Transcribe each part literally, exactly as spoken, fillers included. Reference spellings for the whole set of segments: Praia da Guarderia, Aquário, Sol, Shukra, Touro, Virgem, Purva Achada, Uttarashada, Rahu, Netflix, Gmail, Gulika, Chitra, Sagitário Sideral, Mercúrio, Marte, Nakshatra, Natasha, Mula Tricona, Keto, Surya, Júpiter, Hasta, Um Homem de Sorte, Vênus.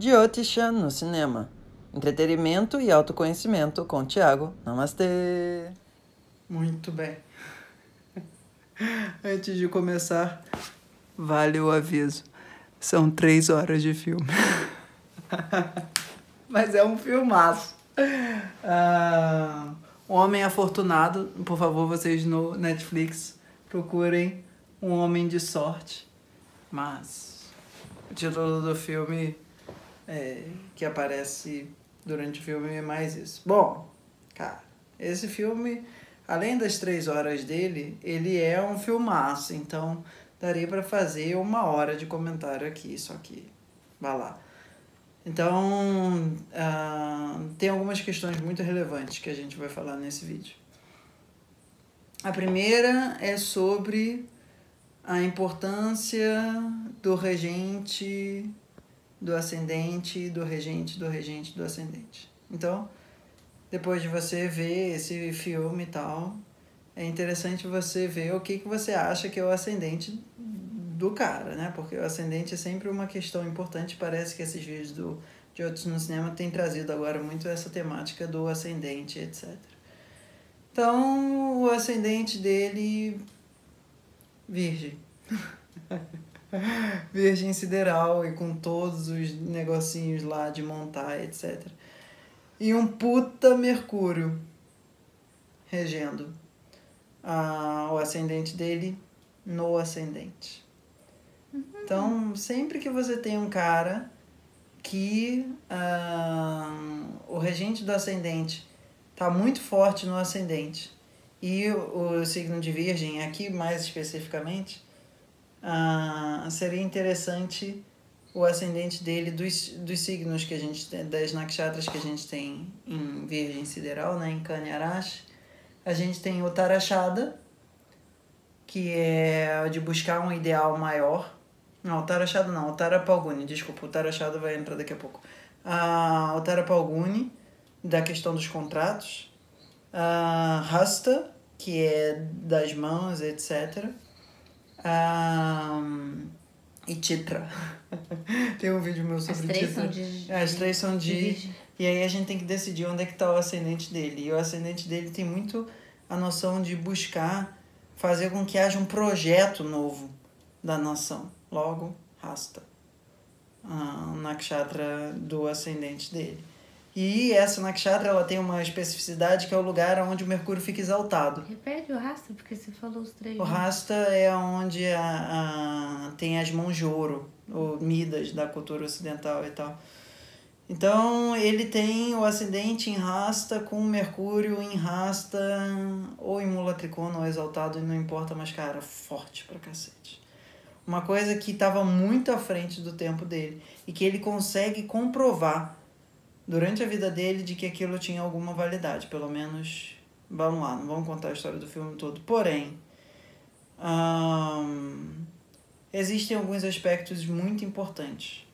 Jyotish no cinema. Entretenimento e autoconhecimento com Tiago Namaste. Muito bem. Antes de começar, vale o aviso. São três horas de filme. Mas é um filmaço. Ah, Um Homem Afortunado. Por favor, vocês no Netflix procurem Um Homem de Sorte. Mas o título do filme é, que aparece durante o filme é mais isso. Bom, cara, esse filme, além das três horas dele, ele é um filmaço. Então daria pra fazer uma hora de comentário aqui, só que vai lá. Então, uh, tem algumas questões muito relevantes que a gente vai falar nesse vídeo. A primeira é sobre a importância do regente, do ascendente, do regente, do regente, do ascendente. Então, depois de você ver esse filme e tal, é interessante você ver o que, que você acha que é o ascendente do cara, né? Porque o ascendente é sempre uma questão importante. Parece que esses vídeos do, de outros no cinema têm trazido agora muito essa temática do ascendente, etcétera. Então, o ascendente dele... Virgem. Virgem sideral e com todos os negocinhos lá de montar, etcétera. E um puta Mercúrio regendo ah, o ascendente dele no ascendente. Então, sempre que você tem um cara que uh, o regente do ascendente está muito forte no ascendente e o, o signo de Virgem, aqui mais especificamente, uh, seria interessante o ascendente dele dos, dos signos que a gente tem, das nakshatras que a gente tem em Virgem Sideral, né, em Kanyarash. A gente tem Uttarashada, que é de buscar um ideal maior. Não, Uttarashada não, Uttara Phalguni, desculpa, Uttarashada vai entrar daqui a pouco. Uh, Uttara Phalguni, da questão dos contratos. Uh, Hasta, que é das mãos, etcétera. Uh, e Chitra. Tem um vídeo meu sobre As três Chitra. São de... As três são de... de... E aí a gente tem que decidir onde é que está o ascendente dele. E o ascendente dele tem muito a noção de buscar fazer com que haja um projeto novo da nação. Logo, Hasta, a nakshatra do ascendente dele. E essa nakshatra, ela tem uma especificidade que é o lugar onde o Mercúrio fica exaltado. Repete o Hasta, porque você falou os três. O Hasta é onde a, a, tem as mãos de ouro, ou Midas, da cultura ocidental e tal. Então, ele tem o ascendente em Hasta, com o Mercúrio em Hasta, ou em Mula Tricona, ou exaltado, e não importa, mas, cara, forte pra cacete. Uma coisa que estava muito à frente do tempo dele e que ele consegue comprovar durante a vida dele de que aquilo tinha alguma validade. Pelo menos, vamos lá, não vamos contar a história do filme todo. Porém, hum, existem alguns aspectos muito importantes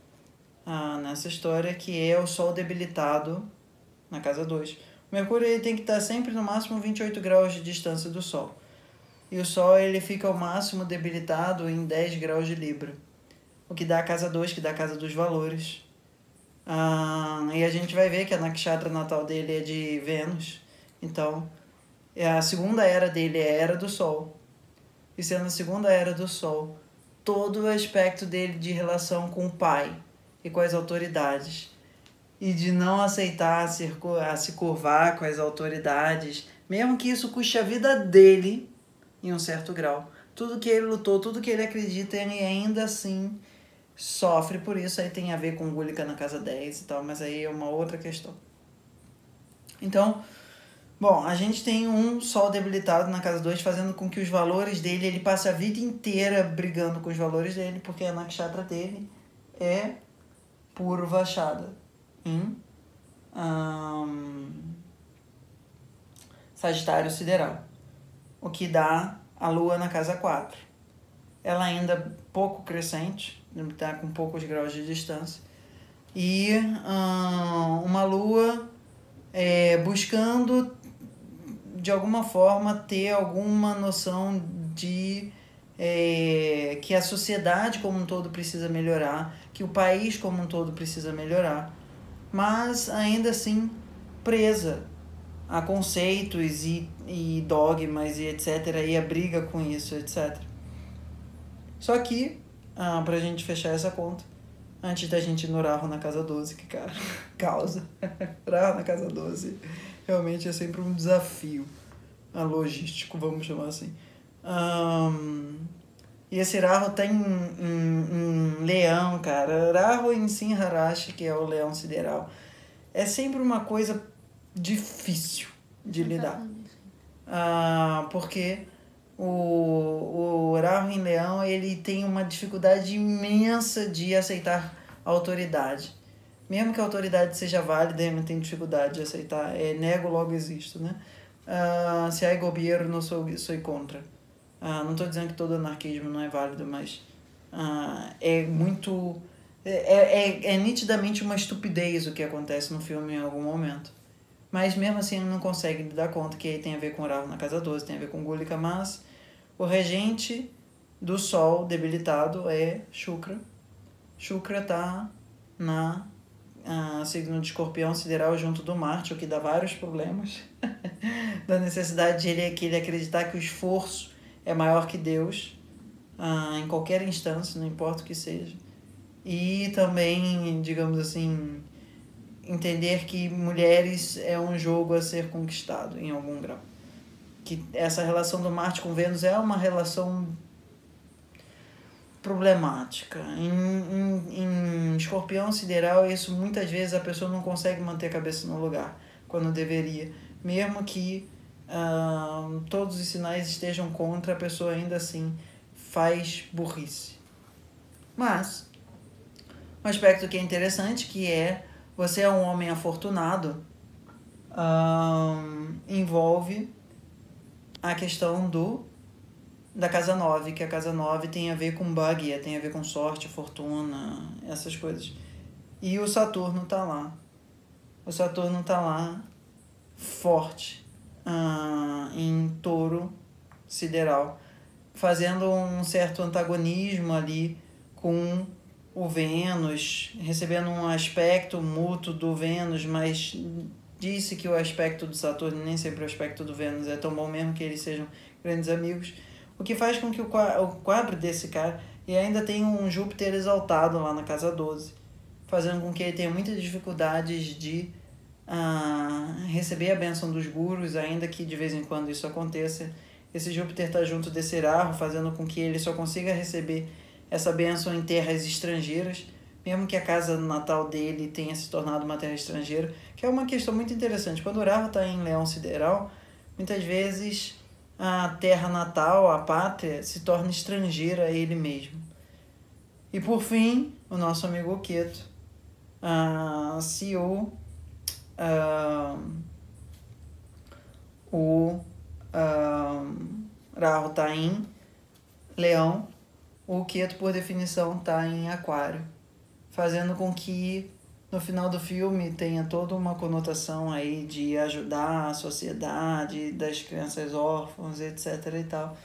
ah, nessa história, que é o Sol debilitado na casa dois. O Mercúrio ele tem que estar sempre no máximo vinte e oito graus de distância do Sol. E o Sol ele fica ao máximo debilitado em dez graus de Libra. O que dá a casa dois, que dá a casa dos valores. Ah, e a gente vai ver que a nakshatra natal dele é de Vênus. Então, a segunda era dele é a era do Sol. E sendo a segunda era do Sol, todo o aspecto dele de relação com o pai e com as autoridades. E de não aceitar a se curvar com as autoridades. Mesmo que isso custe a vida dele... em um certo grau. Tudo que ele lutou, tudo que ele acredita, ele ainda assim sofre por isso. Aí tem a ver com Gulika na casa dez e tal, mas aí é uma outra questão. Então, bom, a gente tem um Sol debilitado na casa dois, fazendo com que os valores dele, ele passe a vida inteira brigando com os valores dele, porque a nakshatra dele é Purva Achada, em um, Sagitário Sideral. O que dá a Lua na casa quatro. Ela ainda pouco crescente, está com poucos graus de distância. E hum, uma Lua é, buscando, de alguma forma, ter alguma noção de é, que a sociedade como um todo precisa melhorar, que o país como um todo precisa melhorar, mas ainda assim presa a conceitos e, e dogmas e etcétera, e a briga com isso, etcétera. Só que, ah, pra gente fechar essa conta, antes da gente ir no Rahu na casa doze, que cara, causa, Rahu na casa doze, realmente é sempre um desafio logístico, vamos chamar assim. Um, e esse Rahu tá em, em, em leão, cara, Rahu em Simharashi, que é o leão sideral, é sempre uma coisa difícil de Eu lidar, ah, porque o, o Rahu em leão, ele tem uma dificuldade imensa de aceitar a autoridade, mesmo que a autoridade seja válida, ele tem dificuldade de aceitar, é nego logo existo, né? Uh, se há governo, sou, sou contra. Uh, não estou dizendo que todo anarquismo não é válido, mas uh, é muito... É, é, é nitidamente uma estupidez o que acontece no filme em algum momento. Mas mesmo assim ele não consegue dar conta, que aí tem a ver com o Rahu na casa doze, tem a ver com Gulika, mas o regente do Sol debilitado é Shukra. Shukra está na... Uh, signo de escorpião sideral junto do Marte, o que dá vários problemas, da necessidade de ele, que ele acreditar que o esforço é maior que Deus, uh, em qualquer instância, não importa o que seja, e também, digamos assim, entender que mulheres é um jogo a ser conquistado em algum grau, que essa relação do Marte com Vênus é uma relação problemática. Em, em, em escorpião sideral, isso muitas vezes a pessoa não consegue manter a cabeça no lugar quando deveria. Mesmo que uh, todos os sinais estejam contra, a pessoa ainda assim faz burrice. Mas, um aspecto que é interessante, que é, você é um homem afortunado, uh, envolve a questão do da casa nove, que a casa nove tem a ver com Bhagya, tem a ver com sorte, fortuna, essas coisas. E o Saturno tá lá. O Saturno tá lá, forte, ah, em touro sideral, fazendo um certo antagonismo ali com o Vênus, recebendo um aspecto mútuo do Vênus, mas disse que o aspecto do Saturno, nem sempre o aspecto do Vênus é tão bom, mesmo que eles sejam grandes amigos. O que faz com que o quadro desse cara... E ainda tem um Júpiter exaltado lá na casa doze, fazendo com que ele tenha muitas dificuldades de uh, receber a benção dos gurus, ainda que de vez em quando isso aconteça. Esse Júpiter está junto desse Rahu, fazendo com que ele só consiga receber essa benção em terras estrangeiras, mesmo que a casa natal dele tenha se tornado uma terra estrangeira, que é uma questão muito interessante. Quando o Rahu está em leão sideral, muitas vezes a terra natal, a pátria, se torna estrangeira a ele mesmo. E por fim, o nosso amigo Keto, uh, C E O, uh, o uh, Rahu está em leão, o Keto, por definição, está em aquário, fazendo com que no final do filme tenha toda uma conotação aí de ajudar a sociedade, das crianças órfãs, etcétera e tal.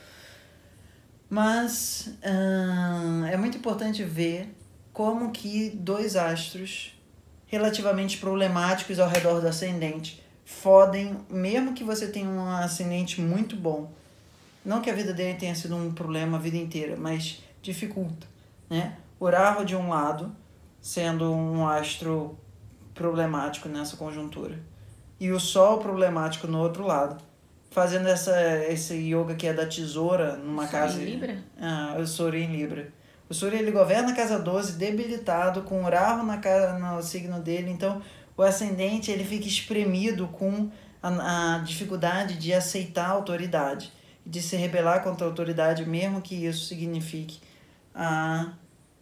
Mas hum, é muito importante ver como que dois astros relativamente problemáticos ao redor do ascendente fodem, mesmo que você tenha um ascendente muito bom. Não que a vida dele tenha sido um problema a vida inteira, mas dificulta, né? O Rahu de um lado, sendo um astro problemático nessa conjuntura, e o Sol problemático no outro lado, fazendo essa, esse yoga que é da tesoura numa casa... Surya em Libra? Ah, o Surya em Libra. O Surya, ele governa a casa doze, debilitado, com o Rahu na casa, no signo dele, então o ascendente ele fica espremido com a, a dificuldade de aceitar a autoridade, de se rebelar contra a autoridade, mesmo que isso signifique a...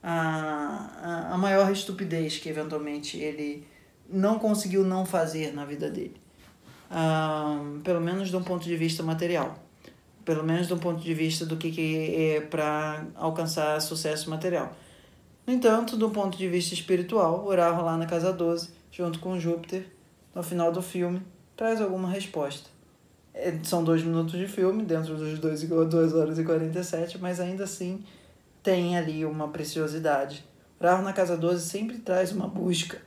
A, a maior estupidez que eventualmente ele não conseguiu não fazer na vida dele, um, pelo menos de um ponto de vista material, pelo menos de um ponto de vista do que, que é para alcançar sucesso material. No entanto, do ponto de vista espiritual, o Rahu lá na casa doze, junto com Júpiter, no final do filme, traz alguma resposta. É, são dois minutos de filme, dentro dos dois, duas horas e quarenta e sete, mas ainda assim tem ali uma preciosidade, Rahu na casa doze sempre traz uma busca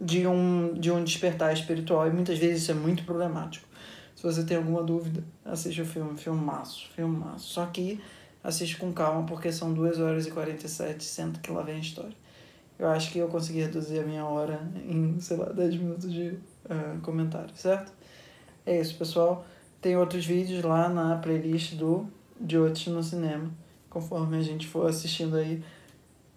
de um, de um despertar espiritual, e muitas vezes isso é muito problemático. Se você tem alguma dúvida, assista o filme, filmaço, filmaço. Só que assiste com calma, porque são duas horas e quarenta e sete, sendo que lá vem a história. Eu acho que eu consegui reduzir a minha hora em, sei lá, dez minutos de uh, comentário, certo? É isso, pessoal. Tem outros vídeos lá na playlist do Jyotish no cinema, conforme a gente for assistindo aí.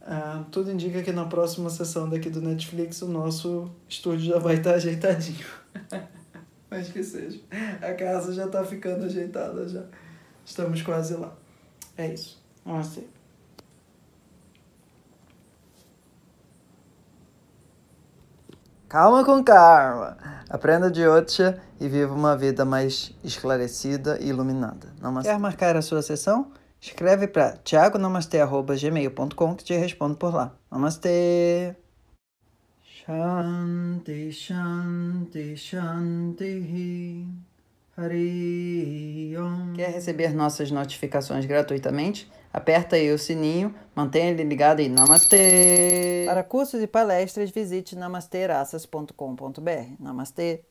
Uh, tudo indica que na próxima sessão daqui do Netflix o nosso estúdio já vai estar ajeitadinho. Mas que seja, a casa já está ficando ajeitada já. Estamos quase lá. É isso. Nossa. Calma com calma. Aprenda Jyotish e viva uma vida mais esclarecida e iluminada. Namastê. Quer marcar a sua sessão? Escreve para tiago namaste arroba gmail ponto com que te respondo por lá. Namastê! Shanti, Shanti, Shanti, Hari Om. Quer receber nossas notificações gratuitamente? Aperta aí o sininho, mantenha ele ligado e Namastê! Para cursos e palestras, visite namasteraças ponto com ponto br. Namastê!